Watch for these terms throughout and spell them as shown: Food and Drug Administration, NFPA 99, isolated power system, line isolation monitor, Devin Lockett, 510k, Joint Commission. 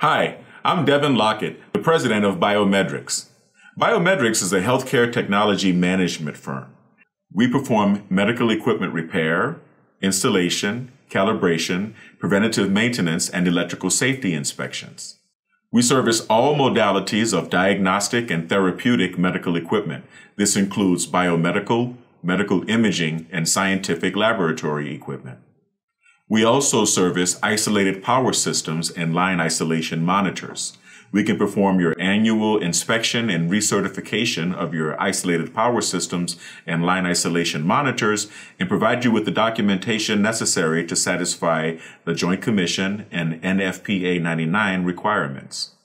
Hi, I'm Devin Lockett, the president of Biometrics. Biometrics is a healthcare technology management firm. We perform medical equipment repair, installation, calibration, preventative maintenance, and electrical safety inspections. We service all modalities of diagnostic and therapeutic medical equipment. This includes biomedical, medical imaging, and scientific laboratory equipment. We also service isolated power systems and line isolation monitors. We can perform your annual inspection and recertification of your isolated power systems and line isolation monitors and provide you with the documentation necessary to satisfy the Joint Commission and NFPA 99 requirements.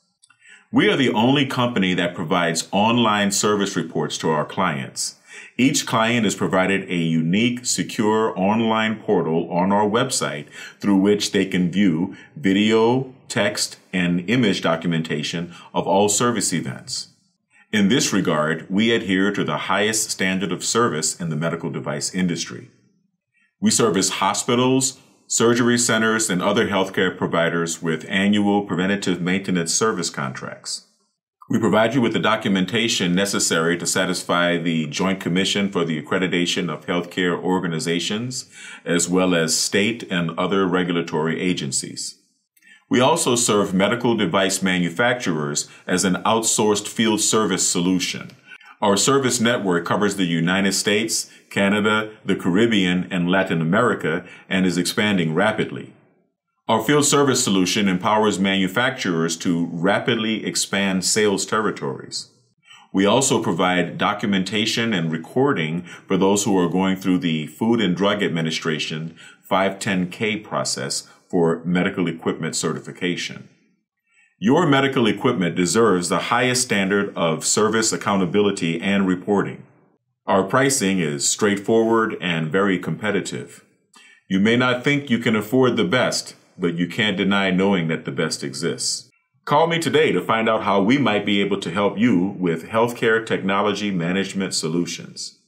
We are the only company that provides online service reports to our clients. Each client is provided a unique, secure online portal on our website through which they can view video, text, and image documentation of all service events. In this regard, we adhere to the highest standard of service in the medical device industry. We service hospitals, surgery centers, and other healthcare providers with annual preventative maintenance service contracts. We provide you with the documentation necessary to satisfy the Joint Commission for the Accreditation of Healthcare Organizations, as well as state and other regulatory agencies. We also serve medical device manufacturers as an outsourced field service solution. Our service network covers the United States, Canada, the Caribbean, and Latin America, and is expanding rapidly. Our field service solution empowers manufacturers to rapidly expand sales territories. We also provide documentation and recording for those who are going through the Food and Drug Administration 510k process for medical equipment certification. Your medical equipment deserves the highest standard of service accountability and reporting. Our pricing is straightforward and very competitive. You may not think you can afford the best, but you can't deny knowing that the best exists. Call me today to find out how we might be able to help you with healthcare technology management solutions.